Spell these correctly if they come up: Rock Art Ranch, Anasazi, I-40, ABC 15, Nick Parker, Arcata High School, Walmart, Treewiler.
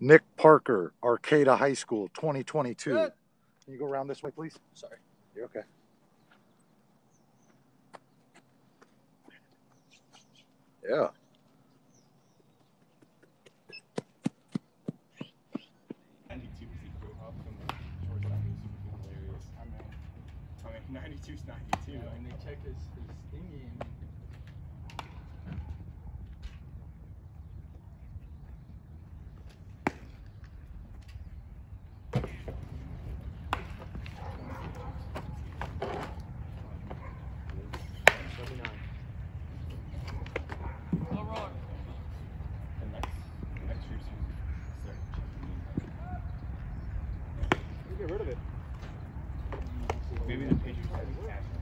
Nick Parker, Arcata High School, 2022. Good. Can you go around this way, please? Sorry. You're okay. Yeah. He's 92, yeah, and they check his thingy and get rid of it. Maybe the pictures have